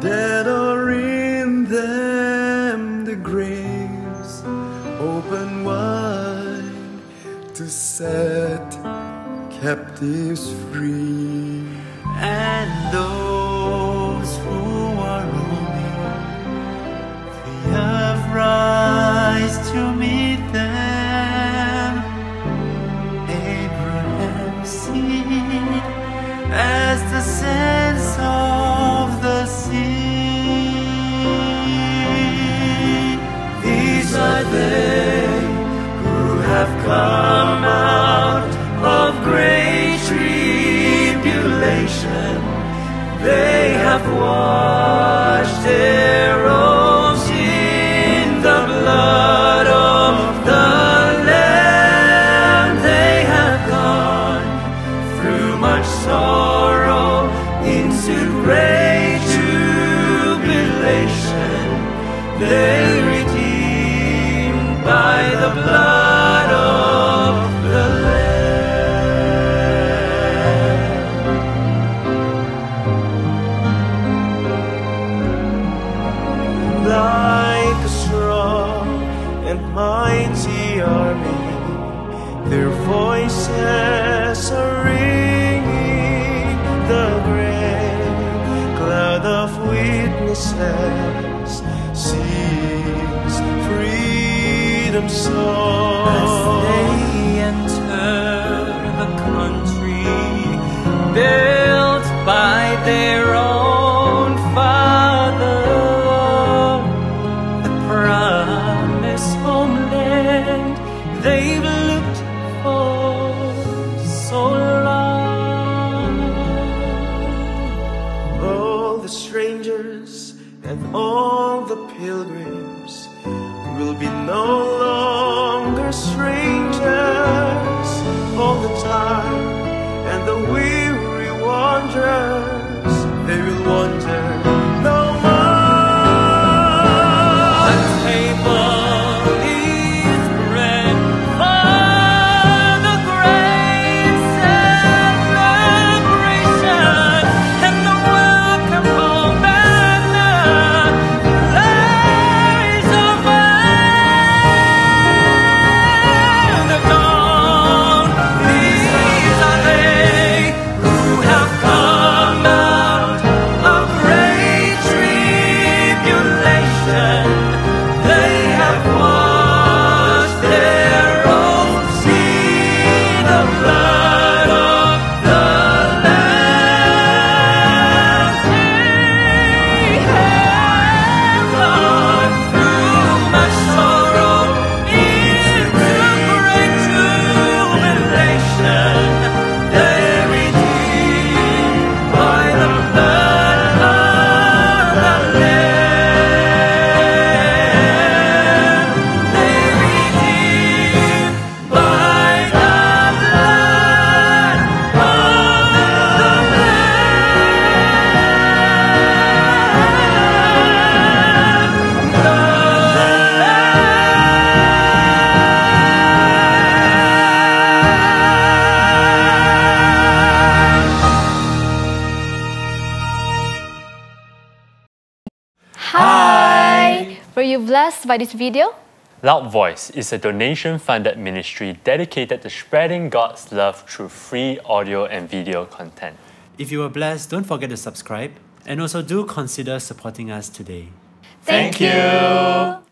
that are in them, the graves open wide to set captives free, and those who are roaming, the earth rise to meet them. Abraham's seed as the sense of the sea. These are they who have come out of great tribulation. They have washed their robes in the blood of the Lamb. They have gone through much sorrow into great tribulation. They redeemed by the blood of the Lamb. Like a strong and mighty army, their voices are ringing. The great cloud of witnesses sings freedom's song. As they enter the country built by their own Father, they've looked for so long. All the strangers and all the pilgrims will be no longer strangers. All the tired and the weary wanderers, they will wander. Blessed by this video? Loud Voice is a donation-funded ministry dedicated to spreading God's love through free audio and video content. If you were blessed, don't forget to subscribe, and also do consider supporting us today. Thank you!